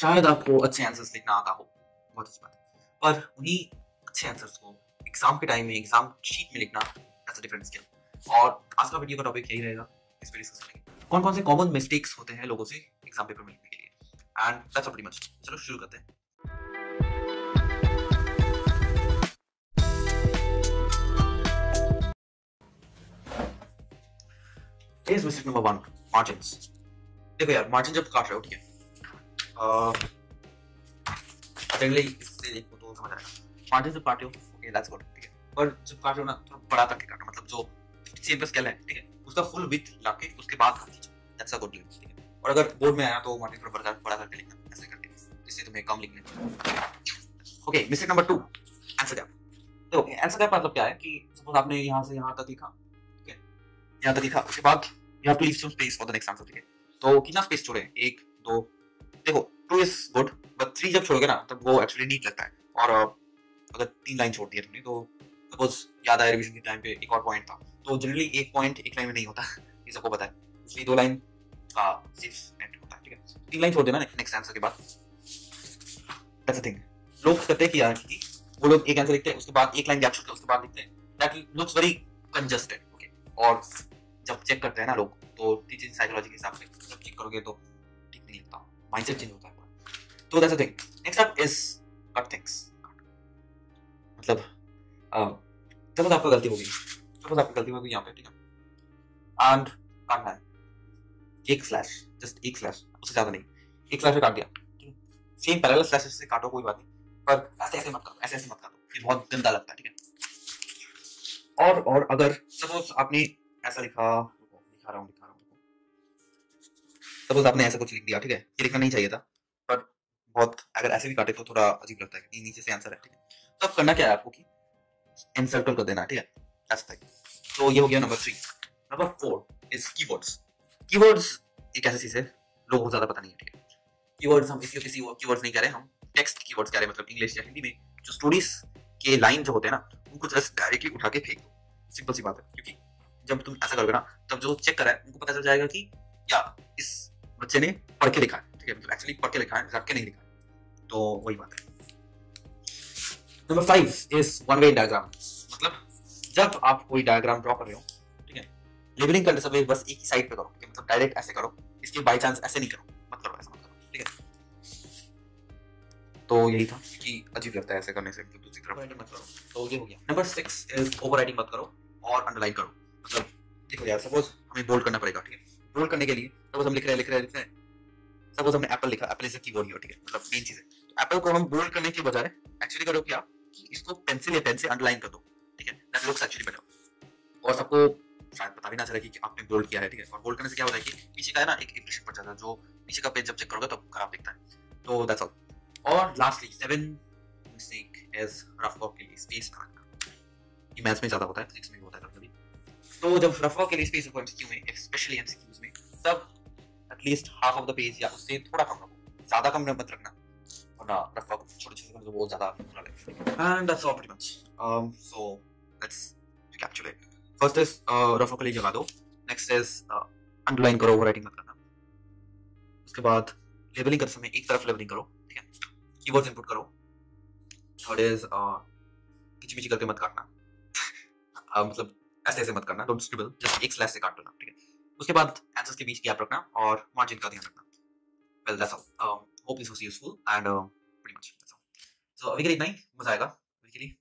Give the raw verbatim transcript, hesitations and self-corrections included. शायद आपको अच्छे आंसर्स लिखना आता हो, बहुत अच्छी बात है, पर उन्हीं अच्छे आंसर्स को एग्जाम के टाइम में एग्जाम शीट में लिखना ऐसा डिफरेंट स्किल। और आज का वीडियो का टॉपिक यही रहेगा, इस पर डिस्कस करेंगे कौन कौन से कॉमन मिस्टेक्स होते हैं लोगों से एग्जाम पेपर में लिखने के लिए। And that's all pretty much, चलो शुरू करते हैं। इस मिस्टेक नंबर वन, मार्जिन्स। देखो यार, मार्जिन जब काट रहे हो, ठीक है, तो समझ आएगा, मार्जिन जब काट रहे हो, ओके दैट्स गुड, ठीक है, पर जब काट रहे हो ना थोड़ा बड़ा करके काटो, मतलब जो फिफ्टी सेंटीमीटर स्केल है, ठीक है, उसका फुल विड्थ लाके उसके बाद काट लीजिए, दैट्स अ गुड लिमिट, ठीक है। और अगर बोर्ड में आया तो मार्जिन थोड़ा बड़ा बड़ा करके लिखना, ऐसे करके, इससे तुम्हें कम लिखना। Okay, mistake number two, answer gap. देखो आंसर गैप मतलब क्या है कि सपोज आपने यहां से यहां तक लिखा, ठीक है, यहां तक लिखा, उसके बाद you have to leave some space for the next answer, ठीक है, तो कितना स्पेस छोड़े, एक, दो, देखो two is good but three जब छोड़ोगे ना तब वो एक्चुअली नीट लगता है। और अगर तीन लाइन छोड़ती है तुमने तो सपोज याद आया रिवीजन के टाइम पे एक और पॉइंट था, तो जनरली एक पॉइंट एक लाइन में नहीं होता, ये सबको पता है, इसलिए दो लाइन का सिर्फ एंड होता है, ठीक है, तीन लाइन छोड़ देना नेक्स्ट आंसर के बाद, दैट्स द थिंग। लोग कहते हैं कि यार कि वो लोग एक आंसर लिखते हैं उसके बाद एक लाइन गैप छोड़ते हैं उसके बाद लिखते हैं, that looks very congested, okay. और जब चेक करते हैं ना लोग तो टीचिंग साइकोलॉजी के हिसाब से जब चेक करोगे तो ठीक नहीं लगता, माइंडसेट चेंज होता है। तो that's the thing. Next up is cut things, मतलब चलो आपका गलती हो गई, सपोज आपकी गलती हो गई यहाँ पे, ठीक है, एंड काटना है एक स्लैश, जस्ट एक स्लैश, उससे ज्यादा नहीं, एक स्लैश काट दिया, सेम पैरेलल स्लैशेस से काटो कोई बात नहीं, पर ऐसे ऐसे मत काटो, ऐसे ऐसे मत काटो, फिर बहुत गंदा लगता है, ठीक है। और और अगर सपोज आपने ऐसा लिखा, दिखा रहा हूँ दिखा रहा हूँ सपोज आपने ऐसा कुछ लिख दिया, ठीक है, ये लिखना नहीं चाहिए था, पर बहुत अगर ऐसे भी काटे तो थोड़ा अजीब लगता है कि नीचे से आंसर है, ठीक है, तो अब करना क्या है आपको कि एनसर्कल कर देना, ठीक है, ऐसा तक। तो ये हो गया number three. Number four is keywords. Keywords एक ऐसी चीज है लोगों को ज्यादा पता नहीं है, ठीक है, कीवर्ड्स हम इसलिए किसी कीवर्ड्स नहीं कह रहे, हम टेक्स्ट कीवर्ड्स कह रहे हैं, मतलब इंग्लिश या हिंदी में जो स्टोरीज के लाइन जो होते हैं ना उनको जस्ट डायरेक्टली उठा के फेंक दो, सिंपल सी बात है, क्योंकि जब तुम ऐसा करोगे ना तब जो चेक कर रहा है उनको पता चल जाएगा कि या इस बच्चे ने पढ़ के लिखा है, ठीक है, मतलब एक्चुअली पढ़ के लिखा है, रख के नहीं लिखा है, तो वही बात है। Number five is one way diagram, मतलब जब आप कोई डायग्राम ड्रॉ कर रहे हो, ठीक है, लेबलिंग करते समय बस एक ही साइड पे करो, मतलब डायरेक्ट ऐसे करो, इसके बाय चांस ऐसे नहीं करो, मत करो, ऐसा मत करो, ठीक है। तो यही था कि अजीब लगता है ऐसे करने से, तो दूसरी तरफ मत करो, तो ये हो गया। नंबर सिक्स इज ओवरराइटिंग मत करो और अंडरलाइन करो, मतलब देखो यार सपोज हमें बोल्ड करना पड़ेगा, ठीक है, बोल्ड करने के लिए सपोज हम लिख रहे हैं लिख रहे हैं लिख रहे हैं सपोज हमने एप्पल लिखा, एप्पल इज अ कीवर्ड, ठीक है, मतलब मेन चीज है, तो एप्पल को हम बोल्ड करने के बजाय एक्चुअली करो क्या कि इसको पेंसिल या पेन से अंडरलाइन कर दो, ठीक है, दैट लुक्स एक्चुअली बेटर, और सबको शायद पता भी ना चला कि आपने बोल्ड किया है, ठीक है, और बोल्ड करने से क्या होता है कि पीछे का है ना एक इंप्रेशन पड़ जाता है, जो पीछे का पेज जब चेक करोगे तो खराब दिखता है, तो दैट्स ऑल। और lastly seven mistake is rough work के लिए स्पेस ना रखना, ये मैथ्स में ज्यादा होता है, फिजिक्स में भी होता है कभी, तो जब रफ वर्क के लिए स्पेस रखो एमसीक्यू में, स्पेशली एमसीक्यूज में, तब at least half of the page या उससे थोड़ा कम रखो, ज्यादा कम मत रखना, वरना रफ वर्क छोटे-छोटे में बहुत ज्यादा बुरा लगेगा। And that's all pretty much. um so let's recapitulate. First is rough work के लिए जगह दो, नेक्स्ट इज अंडरलाइन करो, ओवरराइटिंग मत करना, उसके बाद लेबलिंग करते समय एक तरफ लेबलिंग करो, ठीक है, कीवर्ड्स इनपुट करो, थर्ड इज किचमिची करके मत काटना, uh, मतलब ऐसे ऐसे मत करना, डोंट स्क्रिबल, जस्ट एक स्लैश से काट लेना, ठीक है, उसके बाद आंसर्स के बीच गैप रखना और मार्जिन का ध्यान रखना। Well that's all, hope this was useful and pretty much that's all. So अभी के लिए इतना ही, मजा आएगा अभी के लिए।